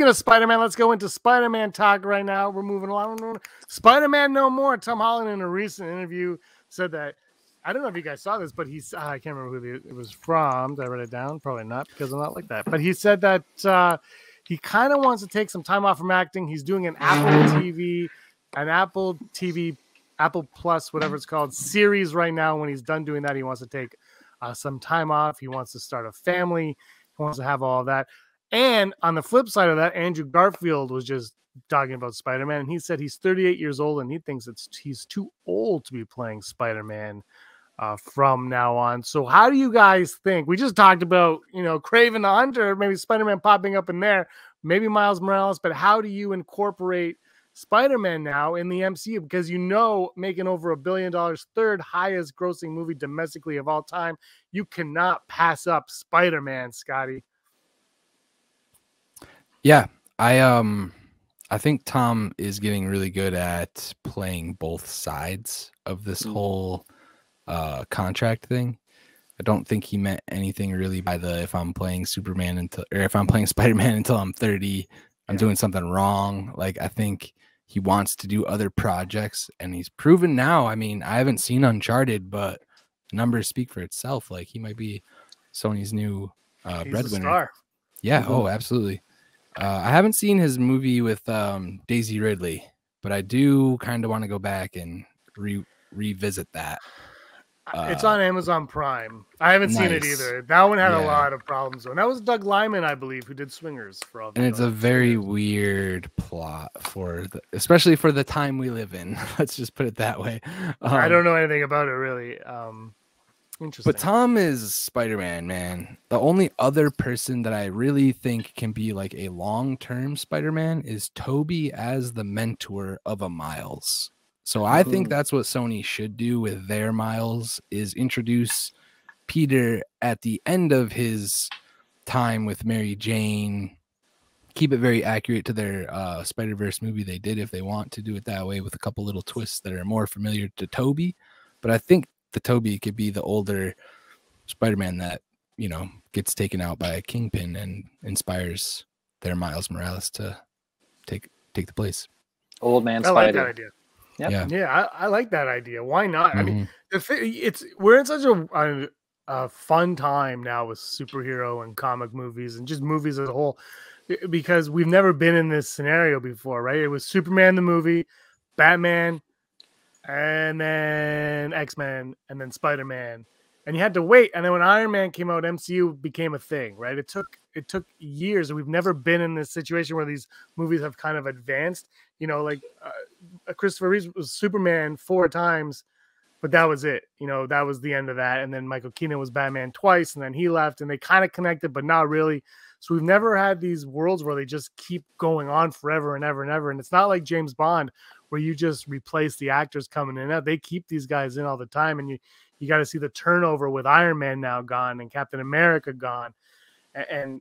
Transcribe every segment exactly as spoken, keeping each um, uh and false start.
Speaking of Spider-Man, let's go into Spider-Man talk right now. We're moving along. Spider-Man No More. Tom Holland, in a recent interview, said that, I don't know if you guys saw this, but he's, uh, I can't remember who it was from. Did I write it down? Probably not, because I'm not like that. But he said that uh, he kind of wants to take some time off from acting. He's doing an Apple T V, an Apple T V, Apple Plus, whatever it's called, series right now. When he's done doing that, he wants to take uh, some time off. He wants to start a family. He wants to have all that. And on the flip side of that, Andrew Garfield was just talking about Spider-Man, and he said he's thirty-eight years old and he thinks it's he's too old to be playing Spider-Man uh, from now on. So how do you guys think? We just talked about, you know, Kraven the Hunter, maybe Spider-Man popping up in there, maybe Miles Morales, but how do you incorporate Spider-Man now in the M C U? Because, you know, making over a billion dollars, third highest grossing movie domestically of all time, you cannot pass up Spider-Man, Scotty. Yeah, I um I think Tom is getting really good at playing both sides of this whole uh contract thing. I don't think he meant anything really by the if I'm playing Superman until or if I'm playing Spider-Man until I'm thirty, I'm yeah. doing something wrong. Like, I think he wants to do other projects, and he's proven now. I mean, I haven't seen Uncharted, but the numbers speak for itself. Like, he might be Sony's new uh he's breadwinner. Star. Yeah, mm-hmm. oh, absolutely. Uh, I haven't seen his movie with um, Daisy Ridley, but I do kind of want to go back and re revisit that. Uh, it's on Amazon Prime. I haven't nice. seen it either. That one had yeah. a lot of problems. And that was Doug Liman, I believe, who did Swingers for all. And it's a very weird plot for, the, especially for the time we live in. Let's just put it that way. Um, I don't know anything about it really. Um, But Tom is Spider-Man, man. The only other person that I really think can be like a long-term Spider-Man is Tobey as the mentor of a Miles. So I Ooh. think that's what Sony should do with their Miles, is introduce Peter at the end of his time with Mary Jane. Keep it very accurate to their uh, Spider-Verse movie they did, if they want to do it that way, with a couple little twists that are more familiar to Tobey. But I think the Tobey could be the older Spider-Man that, you know, gets taken out by a Kingpin and inspires their Miles Morales to take take the place. Old man Spider. I like that idea. Yep. Yeah, yeah, I, I like that idea. Why not? Mm-hmm. I mean, the it's we're in such a, a, a fun time now with superhero and comic movies and just movies as a whole, because we've never been in this scenario before, right? It was Superman the movie, Batman, and then X-Men, and then Spider-Man, and you had to wait. And then when Iron Man came out, M C U became a thing, right? It took it took years. We've never been in this situation where these movies have kind of advanced. You know, like uh, Christopher Reeve was Superman four times, but that was it. You know, that was the end of that. And then Michael Keenan was Batman twice, and then he left, and they kind of connected, but not really. So we've never had these worlds where they just keep going on forever and ever and ever. And it's not like James Bond, where you just replace the actors coming in and out. They keep these guys in all the time, and you you got to see the turnover with Iron Man now gone and Captain America gone, and, and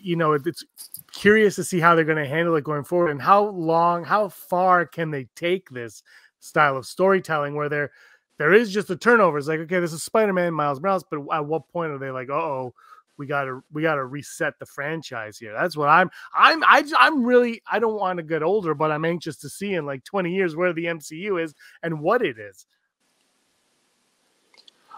you know, it, it's curious to see how they're going to handle it going forward, and how long, how far can they take this style of storytelling where there there is just the turnover. It's like, okay, this is Spider-Man, Miles Morales, but at what point are they like, uh oh, we gotta we gotta reset the franchise here? That's what I'm I'm I, I'm really I don't want to get older, but I'm anxious to see in like twenty years where the M C U is and what it is.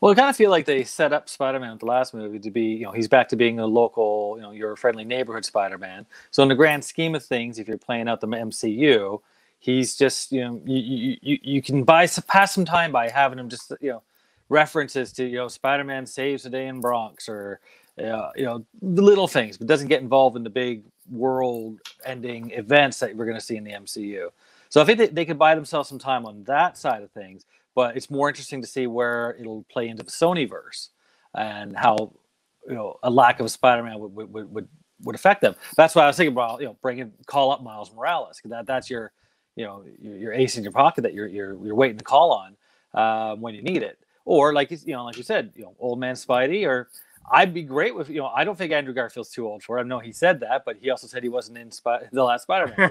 Well, I kind of feel like they set up Spider-Man with the last movie to be, you know, he's back to being a local, you know, your friendly neighborhood Spider-Man. So in the grand scheme of things, if you're playing out the M C U, he's just, you know, you you you can buy pass some time by having him just, you know, references to, you know, Spider-Man saves the day in Bronx, or Uh, you know, the little things, but doesn't get involved in the big world-ending events that we're going to see in the M C U. So I think they, they could buy themselves some time on that side of things, but it's more interesting to see where it'll play into the Sony-verse and how, you know, a lack of Spider-Man would, would, would, would affect them. That's why I was thinking about, you know, bringing, call up Miles Morales, because that, that's your, you know, your ace in your pocket that you're, you're, you're waiting to call on uh, when you need it. Or like, you know, like you said, you know, old man Spidey, or I'd be great with, you know, I don't think Andrew Garfield's too old for it. I know he said that, but he also said he wasn't in Sp the last Spider-Man.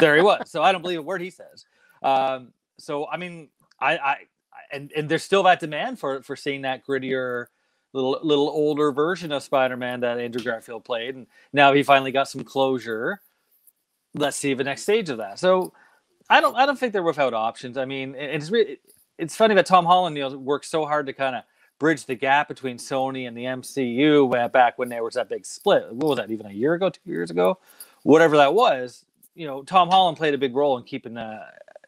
There he was. So I don't believe a word he says. Um, so, I mean, I, I, and, and there's still that demand for, for seeing that grittier little little older version of Spider-Man that Andrew Garfield played, and now he finally got some closure. Let's see the next stage of that. So I don't I don't think they're without options. I mean, it's really, it's funny that Tom Holland, you know, worked so hard to kind of bridge the gap between Sony and the M C U back when there was that big split. What was that, even a year ago, two years ago? Whatever that was, you know, Tom Holland played a big role in keeping the,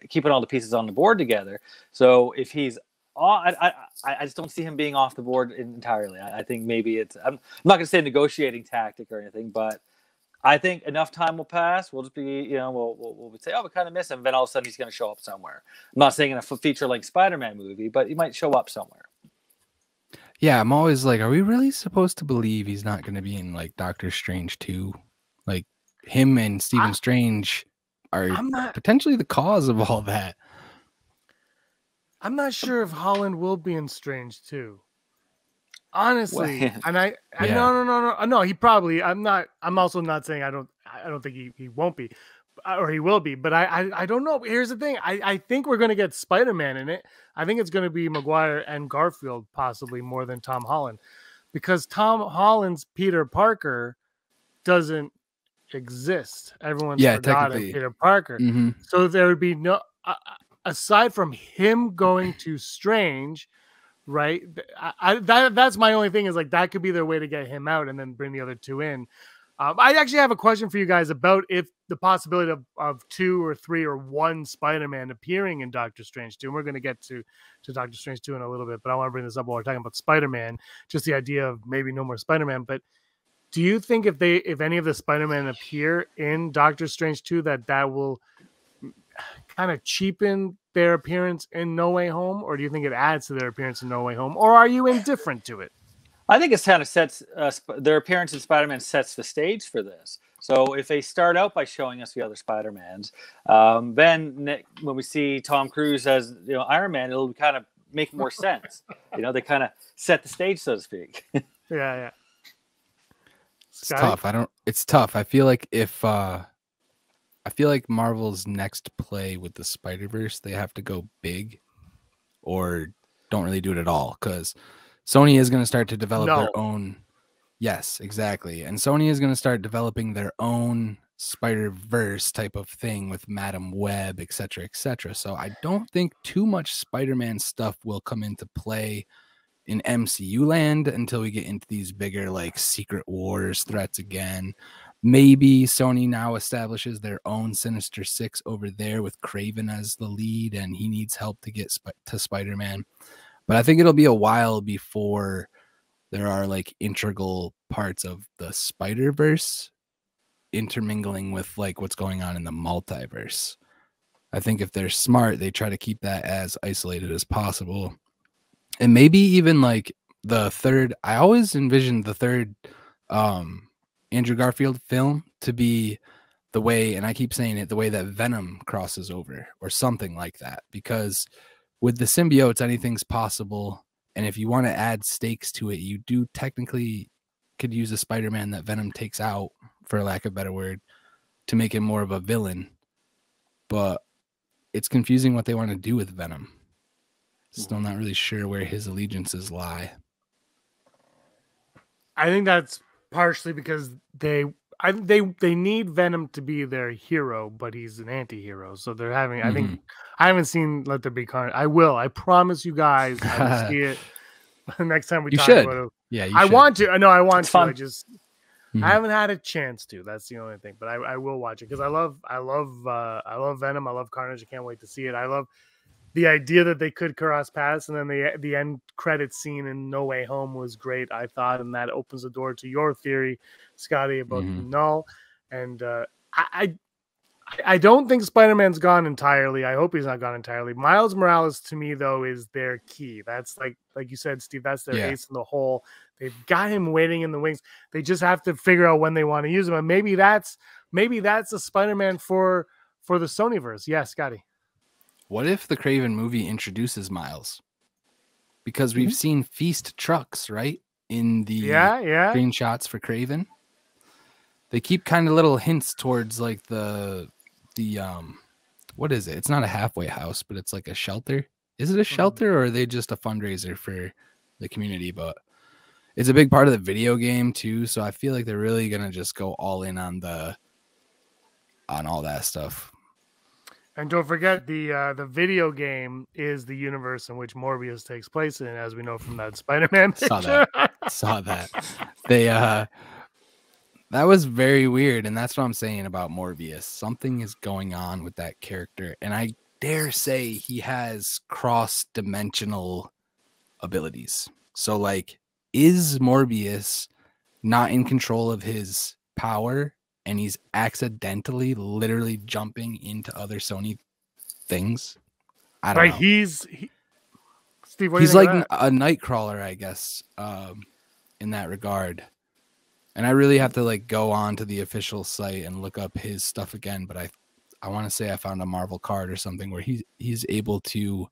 keeping all the pieces on the board together. So if he's, I, I, I just don't see him being off the board entirely. I, I think maybe it's, I'm, I'm not going to say negotiating tactic or anything, but I think enough time will pass. We'll just be, you know, we'll, we'll, we'll say, oh, we kind of miss him. Then all of a sudden he's going to show up somewhere. I'm not saying in a feature-length Spider-Man movie, but he might show up somewhere. Yeah, I'm always like, are we really supposed to believe he's not going to be in, like, Doctor Strange two? Like, him and Stephen I, Strange are not, potentially the cause of all that. I'm not sure if Holland will be in Strange two. Honestly, well, and I, I yeah. no, no, no, no, no. He probably. I'm not. I'm also not saying I don't. I don't think he, he won't be, or he will be. But I, I, I don't know. Here's the thing. I, I think we're gonna get Spider-Man in it. I think it's gonna be McGuire and Garfield possibly more than Tom Holland, because Tom Holland's Peter Parker doesn't exist. Everyone's yeah, forgotten Peter Parker. Mm-hmm. So there would be no uh, aside from him going to Strange. Right, I, I, that that's my only thing is like that could be their way to get him out and then bring the other two in. Um, I actually have a question for you guys about if the possibility of, of two or three or one Spider-Man appearing in Doctor Strange two. And we're going to get to to Doctor Strange two in a little bit, but I want to bring this up while we're talking about Spider-Man. Just the idea of maybe no more Spider-Man. But do you think if they if any of the Spider-Man appear in Doctor Strange two that that will kind of cheapen their appearance in No Way Home, or do you think it adds to their appearance in No Way Home, or are you indifferent to it? I think it's kind of sets uh, their appearance in Spider-Man sets the stage for this. So if they start out by showing us the other Spider-Mans, um, then when we see Tom Cruise as, you know, Iron Man, it'll kind of make more sense. You know, they kind of set the stage, so to speak. yeah, yeah. It's Scotty? tough. I don't. It's tough. I feel like if. Uh... I feel like Marvel's next play with the Spider-Verse, they have to go big or don't really do it at all, because Sony is going to start to develop no. their own. Yes, exactly. And Sony is going to start developing their own Spider-Verse type of thing with Madame Web, et cetera, et cetera. So I don't think too much Spider-Man stuff will come into play in M C U land until we get into these bigger, like, Secret Wars threats again. Maybe Sony now establishes their own Sinister Six over there with Kraven as the lead, and he needs help to get sp to Spider-Man. But I think it'll be a while before there are, like, integral parts of the Spider-Verse intermingling with, like, what's going on in the multiverse. I think if they're smart, they try to keep that as isolated as possible. And maybe even, like, the third... I always envisioned the third... um Andrew Garfield film to be the way, and I keep saying it, the way that Venom crosses over or something like that, because with the symbiotes, anything's possible. And if you want to add stakes to it, you do technically could use a Spider-Man that Venom takes out, for lack of a better word, to make him more of a villain. But it's confusing what they want to do with Venom. Still not really sure where his allegiances lie. I think that's partially because they I, they they need Venom to be their hero, but he's an anti-hero. So they're having, mm-hmm. I think, I haven't seen Let There Be Carnage. I will. I promise you guys I will see it next time we you talk should. about it. Yeah, you I should. want to. I know I want it's to. Fun. I just mm-hmm. I haven't had a chance to. That's the only thing. But I, I will watch it because I love I love uh, I love Venom. I love Carnage. I can't wait to see it. I love the idea that they could cross paths, and then the the end credit scene in No Way Home was great, I thought, and that opens the door to your theory, Scotty, about mm-hmm. the null. And uh, I, I I don't think Spider-Man's gone entirely. I hope he's not gone entirely. Miles Morales, to me, though, is their key. That's like like you said, Steve. That's their yeah. ace in the hole. They've got him waiting in the wings. They just have to figure out when they want to use him. And maybe that's maybe that's a Spider-Man for for the Sony-verse. Yeah, Scotty. What if the Kraven movie introduces Miles? Because we've mm-hmm. seen Feast trucks, right? In the yeah, yeah. screenshots for Kraven. They keep kind of little hints towards, like, the the um what is it? It's not a halfway house, but it's like a shelter. Is it a shelter, or are they just a fundraiser for the community? But it's a big part of the video game too, so I feel like they're really gonna just go all in on the on all that stuff. And don't forget, the uh, the video game is the universe in which Morbius takes place in, as we know from that Spider Man. Saw that. Saw that. They uh, that was very weird, and that's what I'm saying about Morbius. Something is going on with that character, and I dare say he has cross-dimensional abilities. So, like, is Morbius not in control of his power? And he's accidentally, literally jumping into other Sony things. I don't right, know. He's he, Steve. What he's like a Nightcrawler, I guess, um, in that regard. And I really have to like go on to the official site and look up his stuff again. But I, I want to say I found a Marvel card or something where he's he's able to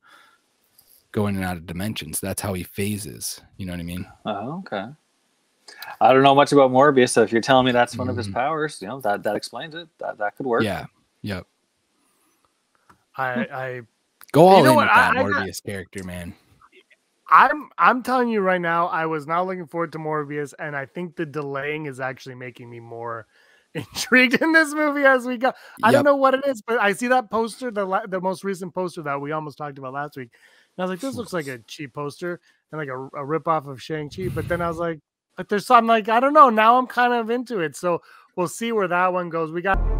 go in and out of dimensions. That's how he phases. You know what I mean? Oh, okay. I don't know much about Morbius, so if you're telling me that's one mm-hmm. of his powers, you know, that that explains it. That that could work. Yeah. Yep. I I go all in with that I, Morbius I, character, man. I'm I'm telling you right now, I was not looking forward to Morbius, and I think the delaying is actually making me more intrigued in this movie as we go. I yep. don't know what it is, but I see that poster, the the most recent poster that we almost talked about last week. And I was like, this looks like a cheap poster and like a, a ripoff of Shang-Chi, but then I was like, But there's some like, I don't know. Now I'm kind of into it. So we'll see where that one goes. We got...